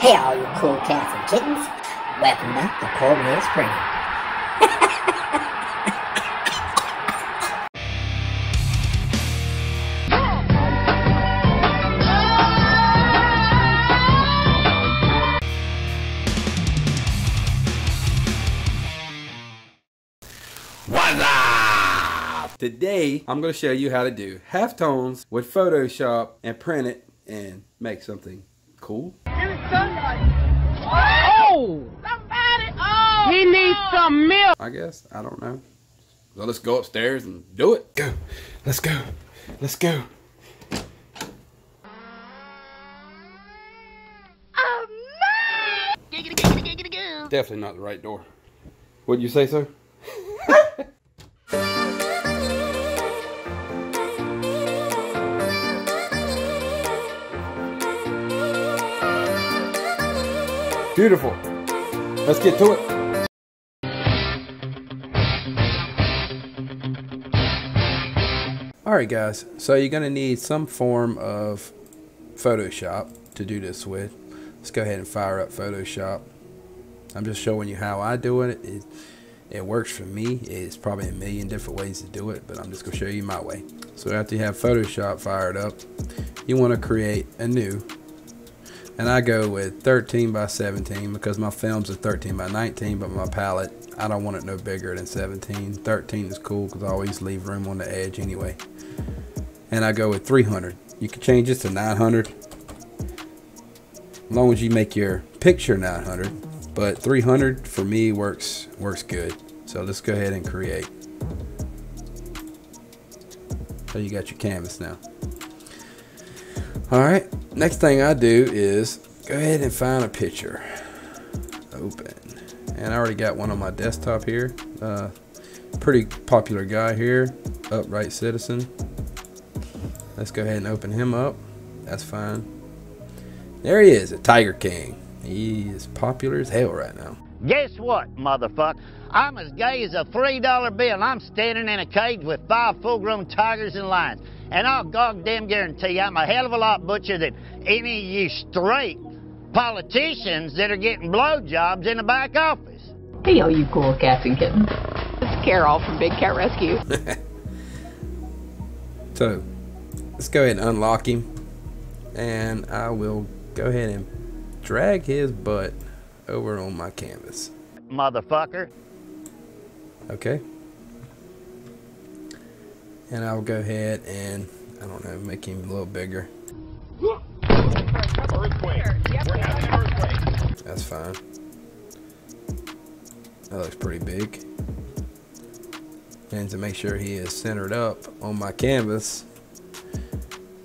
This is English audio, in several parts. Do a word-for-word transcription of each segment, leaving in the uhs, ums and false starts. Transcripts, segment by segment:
Hey, all you cool cats and kittens. Welcome back to Cold Real Spring. Today, I'm going to show you how to do halftones with Photoshop and print it and make something cool. Give me sunlight. Oh! Somebody! Oh! He needs oh. some milk! I guess. I don't know. So let's go upstairs and do it. Go. Let's go. Let's go. Oh, man! Definitely not the right door. Wouldn't you say so? Beautiful. Let's get to it. Alright guys, so you're going to need some form of Photoshop to do this with. Let's go ahead and fire up Photoshop. I'm just showing you how I do it. It, it works for me. It's probably a million different ways to do it, but I'm just going to show you my way. So after you have Photoshop fired up, you want to create a new. And I go with thirteen by seventeen because my films are thirteen by nineteen, but my palette, I don't want it no bigger than seventeen. thirteen is cool because I always leave room on the edge anyway. And I go with three hundred. You can change this to nine hundred. As long as you make your picture nine hundred, but three hundred for me works, works good. So let's go ahead and create. So you got your canvas now. All right. Next thing I do is go ahead and find a picture. Open. And I already got one on my desktop here. Uh, pretty popular guy here, Upright Citizen. Let's go ahead and open him up. That's fine. There he is, a Tiger King. He is popular as hell right now. Guess what, motherfucker? I'm as gay as a three dollar bill. I'm standing in a cage with five full-grown tigers and lions. And I'll goddamn guarantee you I'm a hell of a lot butcher than any of you straight politicians that are getting blowjobs in the back office. Hey, all you cool cats and kittens. It's Carol from Big Cat Rescue. So, let's go ahead and unlock him. And I will go ahead and drag his butt over on my canvas. Motherfucker. Okay. And I'll go ahead and, I don't know, make him a little bigger. Earthquake. We're having an earthquake. That's fine. That looks pretty big. And to make sure he is centered up on my canvas,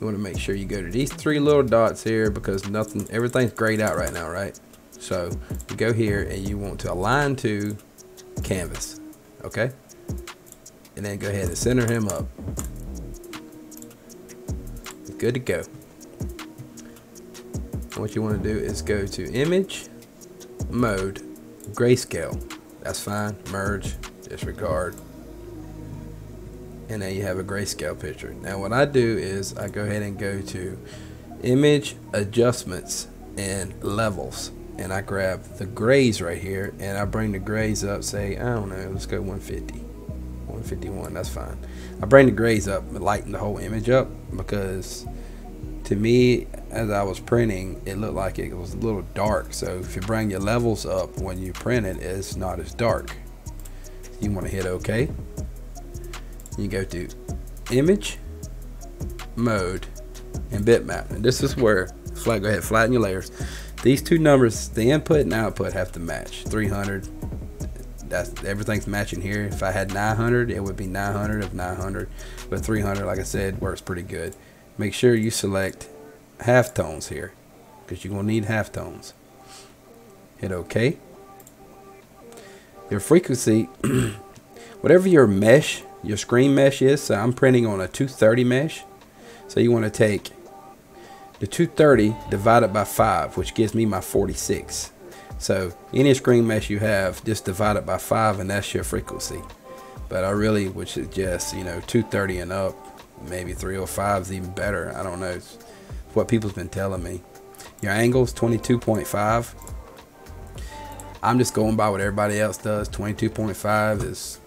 you want to make sure you go to these three little dots here because nothing, everything's grayed out right now, right? So you go here and you want to align to canvas, okay? And then go ahead and center him up. Good to go. What you want to do is go to image, mode, grayscale. That's fine. Merge, disregard. And now you have a grayscale picture. Now what I do is I go ahead and go to image, adjustments, and levels. And I grab the grays right here and I bring the grays up, say, I don't know, let's go one fifty. one fifty-one, that's fine. I bring the grays up and lighten the whole image up because to me, as I was printing, it looked like it was a little dark. So if you bring your levels up when you print it, it's not as dark. You want to hit OK. You go to image, mode, and bitmap. And this is where, go ahead, flatten your layers. These two numbers, the input and output, have to match. three hundred. That's, everything's matching here. If I had nine hundred, it would be nine hundred of nine hundred, but three hundred, like I said, works pretty good. Make sure you select halftones here because you're gonna need halftones. Hit OK. Your frequency, whatever your mesh, your screen mesh is. So I'm printing on a two thirty mesh. So you want to take the two thirty divided by five, which gives me my forty-six. So any screen mesh you have, just divide it by five and that's your frequency. But I really would suggest, you know, two thirty and up, maybe three oh five is even better. I don't know. It's what people's been telling me. Your angle's twenty-two point five. I'm just going by what everybody else does. twenty-two point five is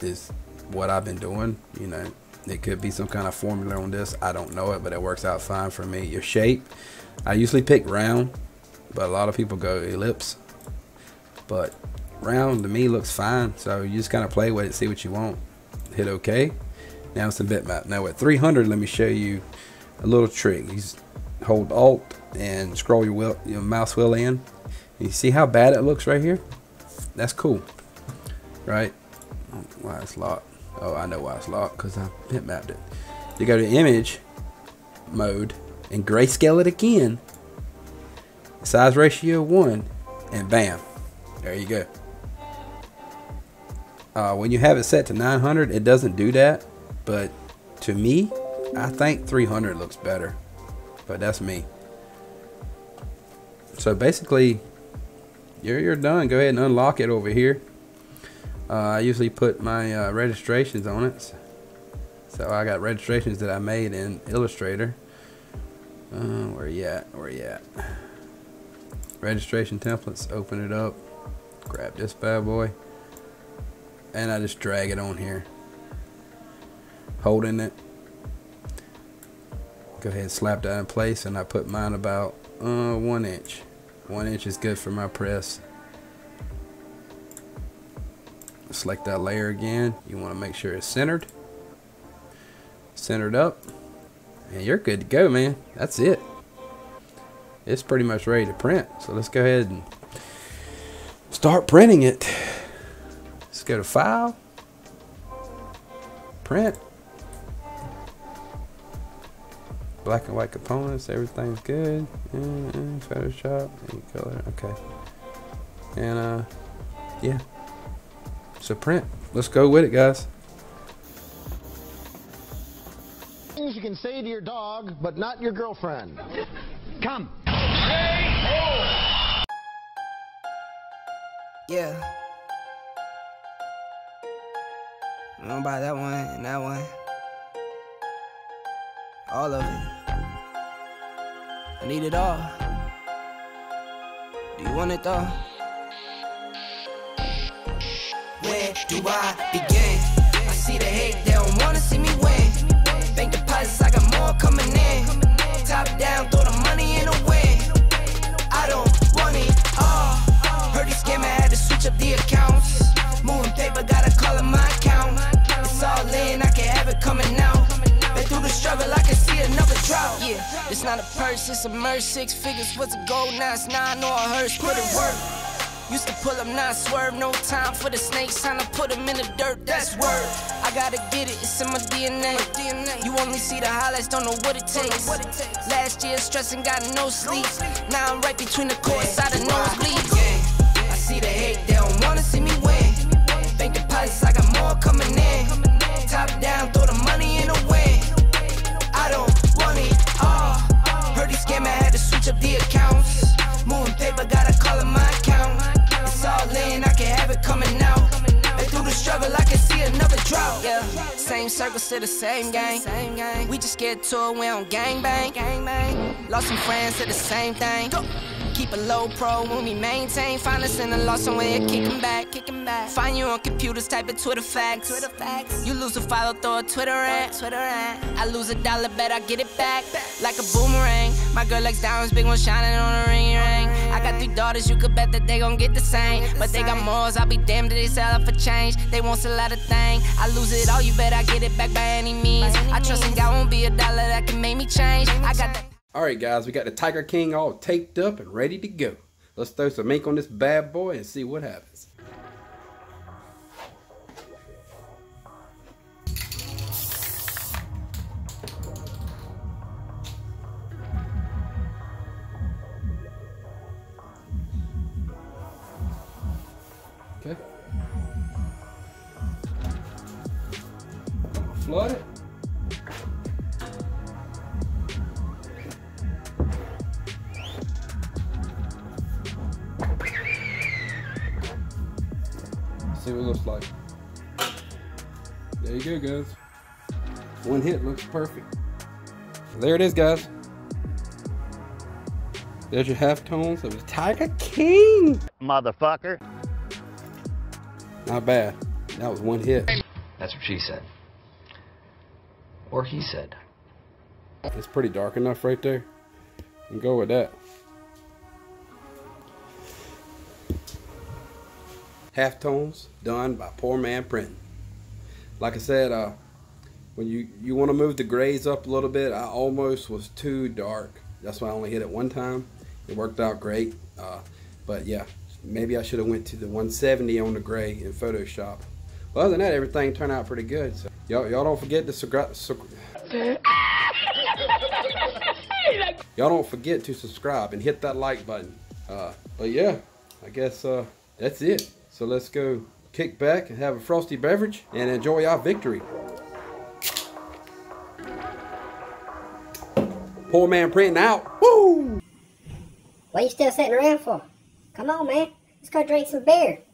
is what I've been doing. You know, it could be some kind of formula on this. I don't know it, but it works out fine for me. Your shape, I usually pick round, but a lot of people go ellipse. But round to me looks fine. So you just kind of play with it, see what you want. Hit OK. Now it's a bitmap. Now at three hundred, let me show you a little trick. You just hold Alt and scroll your, wheel, your mouse wheel in. You see how bad it looks right here? That's cool, right? Why it's locked? Oh, I know why it's locked, because I bitmapped it. You go to image mode and grayscale it again, size ratio one, and bam, there you go. Uh, when you have it set to nine hundred, it doesn't do that, but to me, I think three hundred looks better, but that's me. So basically, You're, you're done. Go ahead and unlock it over here. Uh, I usually put my uh, registrations on it. So I got registrations that I made in Illustrator. Uh, where you at? Where you at? Registration templates. Open it up. Grab this bad boy. And I just drag it on here. Holding it. Go ahead and slap that in place. And I put mine about uh, one inch. One inch is good for my press. Select that layer again. You want to make sure it's centered. Centered up. And you're good to go, man. That's it. It's pretty much ready to print. So let's go ahead and start printing it. Let's go to File. Print. Black and white components, everything's good. Mm-hmm. Photoshop, any color, okay. And uh, yeah, so print. Let's go with it, guys. Things you can say to your dog, but not your girlfriend. Come. Hey, yeah. I'm gonna buy that one and that one. All of it. I need it all. Do you want it all? Where do I begin? I see the hate, they don't wanna see me win. Bank deposits, I got more coming in. Top down, throw the money in the wind. I don't want it all. Heard this scammer had to switch up the accounts. Moving paper, gotta call it my account. It's all in, I can have it coming out. Been through the struggle, I can see another drought. Yeah, it's not a purse, it's a merch. Six figures was a gold, now it's nine or a hearse. Put it work. Used to pull up, now swerve. No time for the snakes, time to put them in the dirt. That's work. I gotta get it, it's in my D N A. You only see the highlights, don't know what it takes. Last year stressing, got no sleep. Now I'm right between the courts, out of nosebleeds. Yeah, I see the hate, they don't wanna see me win. Bank deposits, I got more coming in. Top down, throw the money in the wind. I don't want it all. Heard these scammer had to switch up the accounts. Moving paper, gotta call it my account. It's all in, I can have it coming out. And through the struggle, I can see another drought. Yeah, same circle to the same gang. We just scared to it, we don't gangbang. Lost some friends to the same thing. Keep a low pro when we maintain. Find us in the loss somewhere, kick them back, kick them back. Find you on computers, type in Twitter facts. Twitter facts. You lose a follow, throw a Twitter at. Twitter at. I lose a dollar, bet I get it back. Like a boomerang. My girl likes diamonds, big one shining on a ring ring. I got three daughters, you could bet that they gon' get the same. But they got morals, I'll be damned if they sell out for change. They won't sell out a thing. I lose it all, you bet I get it back by any means. I trust in God won't be a dollar that can make me change. I got that. Alright guys, we got the Tiger King all taped up and ready to go. Let's throw some ink on this bad boy and see what happens. Okay. Flood it. See what it looks like. There you go, guys. One hit looks perfect. There it is, guys. There's your halftones of the Tiger King. Motherfucker. Not bad. That was one hit. That's what she said. Or he said. It's pretty dark enough right there. And go with that. Halftones done by Poor Man Printing. Like I said, uh, when you, you want to move the grays up a little bit, I almost was too dark. That's why I only hit it one time. It worked out great. Uh, but yeah, maybe I should have went to the one seventy on the gray in Photoshop. Well, other than that, everything turned out pretty good. So y'all don't forget to subscribe. Y'all don't forget to subscribe and hit that like button. Uh, but yeah, I guess uh, that's it. So let's go kick back and have a frosty beverage and enjoy our victory. Poor Man Printing out. Woo! What are you still sitting around for? Come on, man. Let's go drink some beer.